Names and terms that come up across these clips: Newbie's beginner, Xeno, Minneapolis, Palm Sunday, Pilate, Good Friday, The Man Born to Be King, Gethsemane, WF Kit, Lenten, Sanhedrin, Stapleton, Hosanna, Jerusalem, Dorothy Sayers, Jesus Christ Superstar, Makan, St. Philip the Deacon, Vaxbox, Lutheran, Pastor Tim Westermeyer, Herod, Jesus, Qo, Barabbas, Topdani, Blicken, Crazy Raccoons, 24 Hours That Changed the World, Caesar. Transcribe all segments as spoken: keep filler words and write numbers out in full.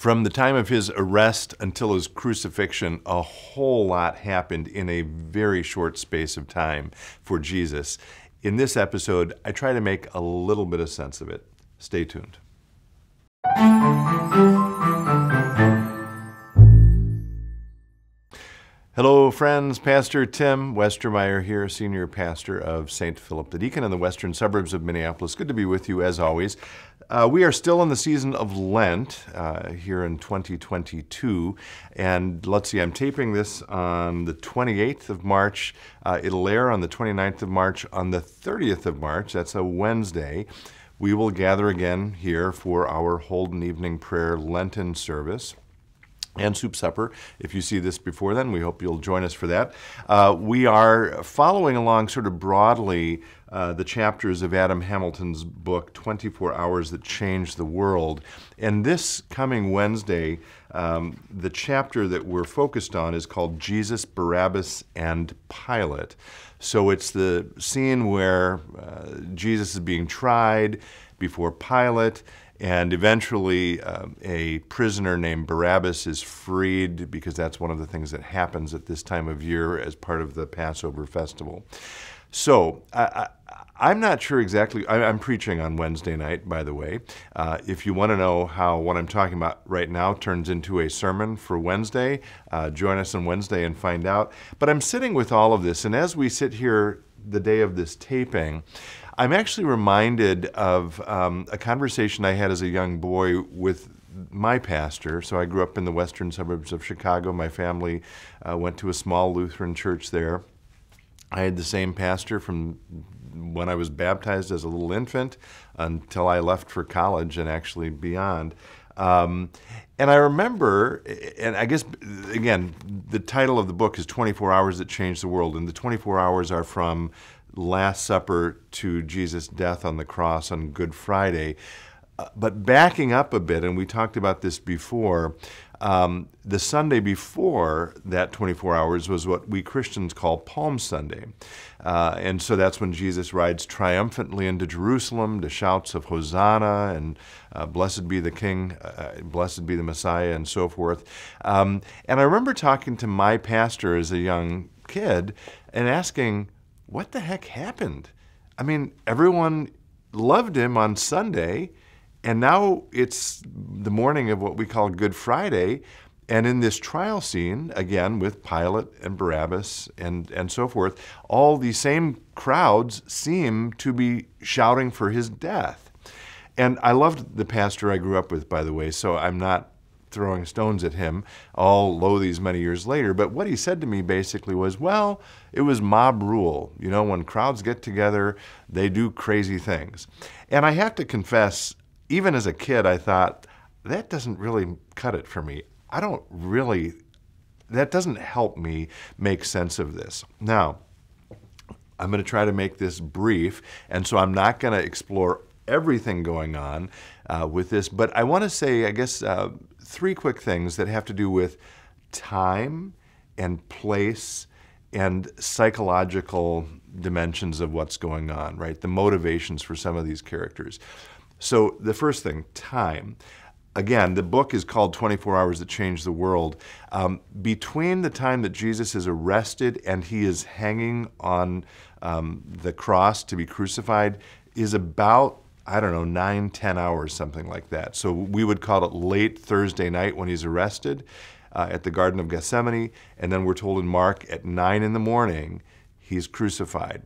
From the time of his arrest until his crucifixion, a whole lot happened in a very short space of time for Jesus. In this episode, I try to make a little bit of sense of it. Stay tuned. Hello friends, Pastor Tim Westermeyer here, Senior Pastor of Saint Philip the Deacon in the western suburbs of Minneapolis. Good to be with you as always. Uh, we are still in the season of Lent uh, here in twenty twenty-two, and let's see, I'm taping this on the twenty-eighth of March. Uh, it'll air on the twenty-ninth of March. On the thirtieth of March, that's a Wednesday, we will gather again here for our Holden Evening Prayer Lenten service and soup supper. If you see this before then, we hope you'll join us for that. Uh, we are following along sort of broadly uh, the chapters of Adam Hamilton's book, twenty-four hours That Changed the World. And this coming Wednesday, um, the chapter that we're focused on is called Jesus, Barabbas, and Pilate. So it's the scene where uh, Jesus is being tried before Pilate, and eventually uh, a prisoner named Barabbas is freed, because that's one of the things that happens at this time of year as part of the Passover festival. So I, I, I'm not sure exactly, I, I'm preaching on Wednesday night, by the way. Uh, if you want to know how what I'm talking about right now turns into a sermon for Wednesday, uh, join us on Wednesday and find out. But I'm sitting with all of this, and as we sit here the day of this taping, I'm actually reminded of um, a conversation I had as a young boy with my pastor. So I grew up in the western suburbs of Chicago. My family uh, went to a small Lutheran church there. I had the same pastor from when I was baptized as a little infant until I left for college and actually beyond. Um, and I remember, and I guess, again, the title of the book is twenty-four hours That Changed the World, and the twenty-four hours are from Last Supper to Jesus' death on the cross on Good Friday. Uh, but backing up a bit, and we talked about this before, um, the Sunday before that twenty-four hours was what we Christians call Palm Sunday. Uh, and so that's when Jesus rides triumphantly into Jerusalem to shouts of Hosanna and uh, blessed be the King, uh, blessed be the Messiah, and so forth. Um, and I remember talking to my pastor as a young kid and asking, what the heck happened? I mean, everyone loved him on Sunday, and now it's the morning of what we call Good Friday, and in this trial scene, again, with Pilate and Barabbas and, and so forth, all these same crowds seem to be shouting for his death. And I loved the pastor I grew up with, by the way, so I'm not throwing stones at him, although these many years later. But what he said to me basically was, well, it was mob rule. You know, when crowds get together, they do crazy things. And I have to confess, even as a kid, I thought, that doesn't really cut it for me. I don't really, that doesn't help me make sense of this. Now, I'm going to try to make this brief, and so I'm not going to explore everything going on uh, with this, but I want to say, I guess, uh, three quick things that have to do with time and place and psychological dimensions of what's going on, right? The motivations for some of these characters. So the first thing, time. Again, the book is called twenty-four hours That Changed the World. Um, between the time that Jesus is arrested and he is hanging on um, the cross to be crucified is about, I don't know, nine, ten hours, something like that. So we would call it late Thursday night when he's arrested uh, at the Garden of Gethsemane, and then we're told in Mark at nine in the morning, he's crucified.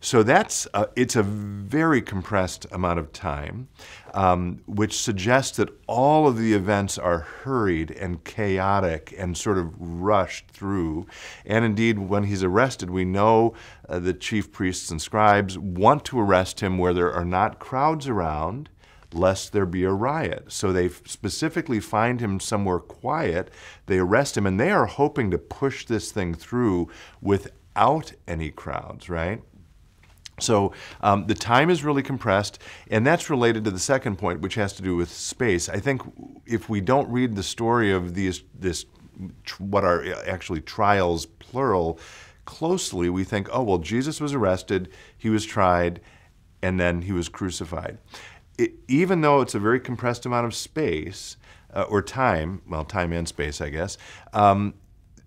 So that's a, it's a very compressed amount of time, um, which suggests that all of the events are hurried and chaotic and sort of rushed through. And indeed, when he's arrested, we know uh, the chief priests and scribes want to arrest him where there are not crowds around, lest there be a riot. So they specifically find him somewhere quiet, they arrest him, and they are hoping to push this thing through without out any crowds, right? So um, the time is really compressed, and that's related to the second point, which has to do with space. I think if we don't read the story of these, this, what are actually trials, plural, closely, we think, oh, well, Jesus was arrested, he was tried, and then he was crucified. It, even though it's a very compressed amount of space, uh, or time, well, time and space, I guess, um,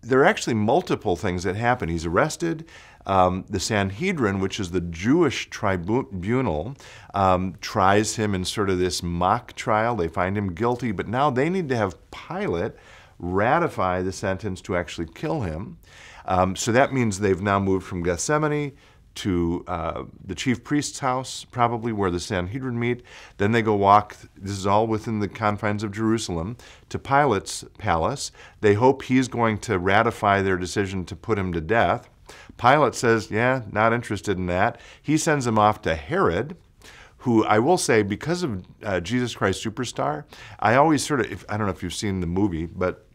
there are actually multiple things that happen. He's arrested. Um, the Sanhedrin, which is the Jewish tribunal, um, tries him in sort of this mock trial. They find him guilty, but now they need to have Pilate ratify the sentence to actually kill him. Um, so that means they've now moved from Gethsemane to uh, the chief priest's house, probably where the Sanhedrin meet. Then they go walk, this is all within the confines of Jerusalem, to Pilate's palace. They hope he's going to ratify their decision to put him to death. Pilate says, yeah, not interested in that. He sends him off to Herod, who I will say, because of uh, Jesus Christ Superstar, I always sort of, if, I don't know if you've seen the movie, but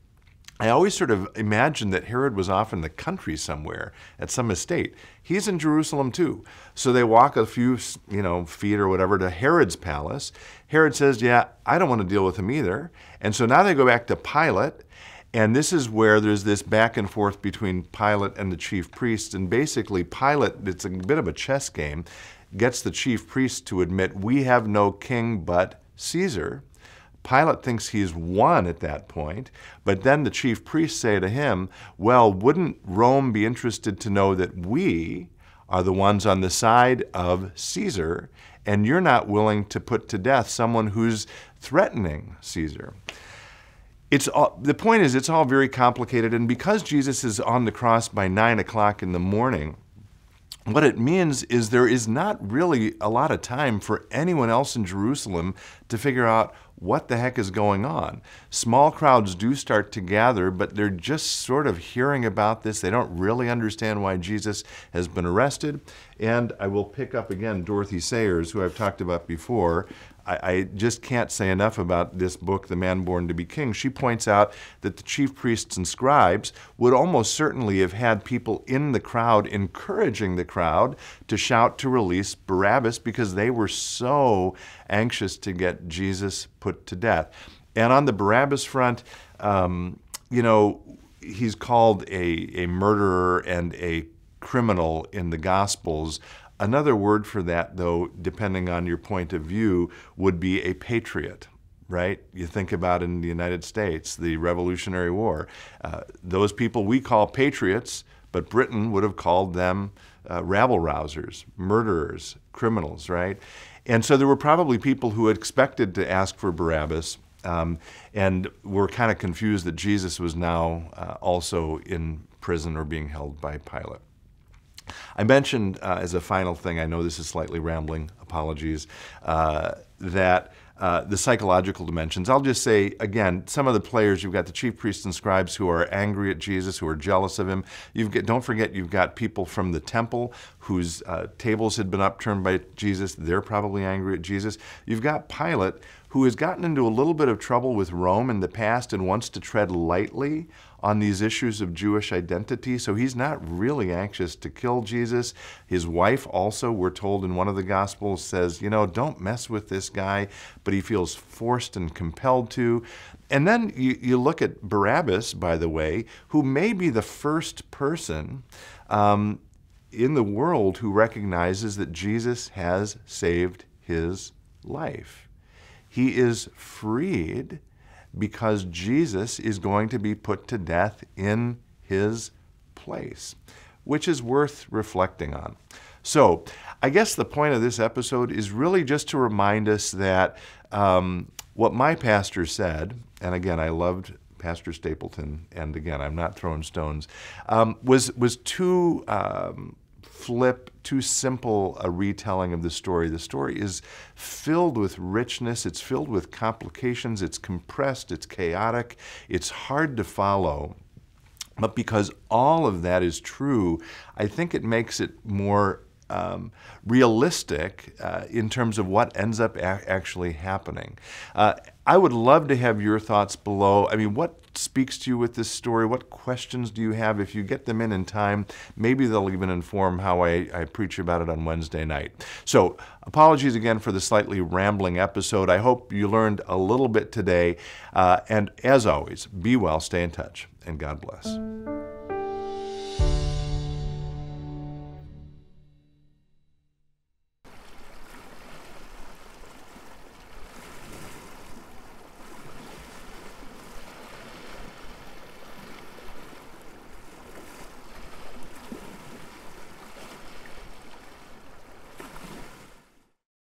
I always sort of imagined that Herod was off in the country somewhere at some estate. He's in Jerusalem too. So they walk a few, you know, feet or whatever to Herod's palace. Herod says, yeah, I don't want to deal with him either. And so now they go back to Pilate. And this is where there's this back and forth between Pilate and the chief priest. And basically Pilate, it's a bit of a chess game, gets the chief priest to admit, we have no king but Caesar. Pilate thinks he's won at that point, but then the chief priests say to him, well, wouldn't Rome be interested to know that we are the ones on the side of Caesar, and you're not willing to put to death someone who's threatening Caesar? It's all, the point is, it's all very complicated, and because Jesus is on the cross by nine o'clock in the morning, what it means is there is not really a lot of time for anyone else in Jerusalem to figure out what the heck is going on. Small crowds do start to gather, but they're just sort of hearing about this. They don't really understand why Jesus has been arrested. And I will pick up again Dorothy Sayers, who I've talked about before. I, I just can't say enough about this book, The Man Born to Be King. She points out that the chief priests and scribes would almost certainly have had people in the crowd encouraging the crowd to shout to release Barabbas because they were so anxious to get Jesus put to death. And on the Barabbas front, um, you know, he's called a, a murderer and a criminal in the Gospels. Another word for that, though, depending on your point of view, would be a patriot, right? You think about in the United States, the Revolutionary War. Uh, those people we call patriots, but Britain would have called them uh, rabble-rousers, murderers, criminals, right? And so there were probably people who expected to ask for Barabbas um, and were kind of confused that Jesus was now uh, also in prison or being held by Pilate. I mentioned uh, as a final thing, I know this is slightly rambling, apologies, uh, that uh, the psychological dimensions. I'll just say, again, some of the players, you've got the chief priests and scribes who are angry at Jesus, who are jealous of him. You've got, don't forget, you've got people from the temple whose uh, tables had been upturned by Jesus. They're probably angry at Jesus. You've got Pilate, who has gotten into a little bit of trouble with Rome in the past and wants to tread lightly on these issues of Jewish identity, so he's not really anxious to kill Jesus. His wife also, we're told in one of the Gospels, says, you know, don't mess with this guy, but he feels forced and compelled to. And then you, you look at Barabbas, by the way, who may be the first person um, in the world who recognizes that Jesus has saved his life. He is freed because Jesus is going to be put to death in his place, which is worth reflecting on. So I guess the point of this episode is really just to remind us that um, what my pastor said, and again, I loved Pastor Stapleton, and again, I'm not throwing stones, um, was, was too um, flip, too simple a retelling of the story. The story is filled with richness, it's filled with complications, it's compressed, it's chaotic, it's hard to follow. But because all of that is true, I think it makes it more um, realistic uh, in terms of what ends up actually happening. Uh, I would love to have your thoughts below. I mean, what speaks to you with this story? What questions do you have? If you get them in in time, maybe they'll even inform how I, I preach about it on Wednesday night. So apologies again for the slightly rambling episode. I hope you learned a little bit today. Uh, and as always, be well, stay in touch, and God bless.